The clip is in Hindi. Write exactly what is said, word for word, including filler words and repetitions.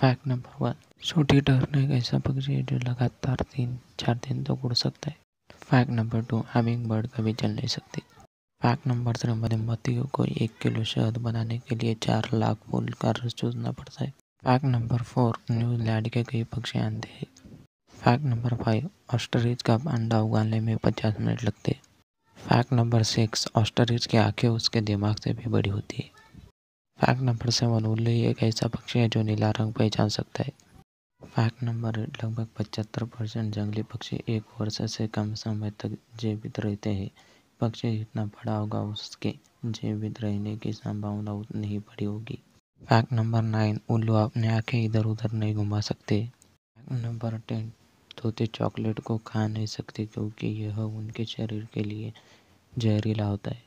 फैक्ट नंबर वन, छोटी टर्न एक ऐसा पक्षी है जो लगातार तीन चार दिन तक उड़ सकता है। Fact number two, hummingbird कभी चल नहीं सकती। फैक्ट नंबर थ्री, मधुमक्खियों को एक किलो शहद बनाने के लिए चार लाख फूल का रस चूसना पड़ता है। फैक्ट नंबर फोर, न्यूजीलैंड के कई पक्षी आते हैं। फैक्ट नंबर फाइव, ऑस्ट्रिच का अंडा उगाने में पचास मिनट लगते हैं। फैक्ट नंबर सिक्स, ऑस्ट्रिच की आंखें उसके दिमाग से भी बड़ी होती है। फैक्ट नंबर सेवन, उल्लू एक ऐसा पक्षी है जो नीला रंग पहचान सकता है। फैक्ट नंबर एट, लगभग पचहत्तर परसेंट जंगली पक्षी एक वर्ष से कम समय तक जीवित रहते हैं। पक्षी जितना बड़ा होगा उसके जीवित रहने की संभावना उतनी ही बड़ी होगी। फैक्ट नंबर नाइन, उल्लू अपने आंखें इधर उधर नहीं घुमा सकते। फैक्ट नंबर टेन, तोते चॉकलेट को खा नहीं सकते क्योंकि यह उनके शरीर के लिए जहरीला होता है।